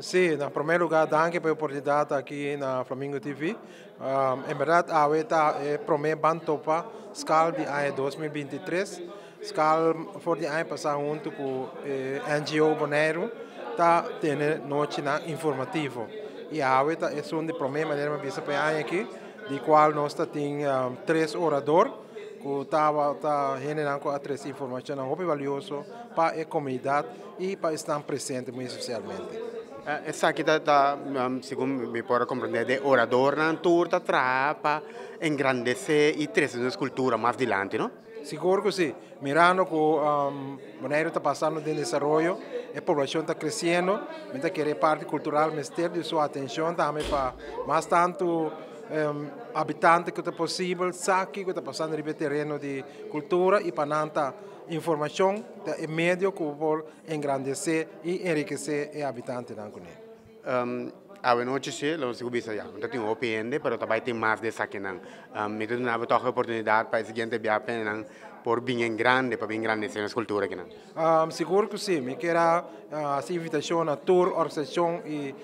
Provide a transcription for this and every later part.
Sì, in primo luogo anche per l'opportunità qui in Flamingo TV. In verità, questa è la prima bantopa del 2023, per l'anno passato junto con l'NGO Bonaire, per tenere noci informativo. E questa è una prima maniera che abbiamo visto qui, di quale noi abbiamo tre oratori, che hanno altre informazioni molto valiose per la comunità e per essere presenti socialmente. Sa che secondo me può comprendere ora torna in torta trappa ingrandire i tre sculture più avanti, no? Sicuro che sì, mirando che Bonaire sta passando nel sviluppo e la popolazione sta crescendo, mentre che le parti culturali mettono la sua attenzione anche per più tanto abitanti che è possibile, sacchi che sta passando nel terreno di cultura e per tanta informazione e medio che vuole ingrandire e enrichire gli abitanti. Oggi sì, lo si può fare, non è però è più di sacchi. Mi dà l'opportunità per il gente per ben grande, per ingrandire la cultura. Sicuro che sì, mi chiede l'invitazione a tour, organizzazione e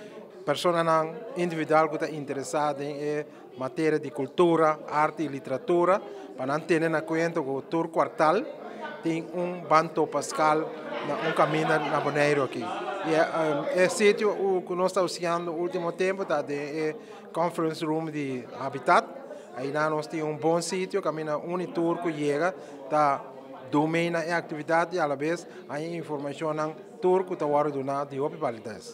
persone individuali che sono interessate in materia di cultura, arte e letteratura, per non tenere conto che il tour quartale un banto pascal, un cammino a Bonaire qui. È il sito che noi stiamo usando nell'ultimo tempo, è il conference room di Habitat. È un buon sito, cammina un tour che llega da domenica e attività e alla vez ha informazione tour che ti vuole donare di opi validez.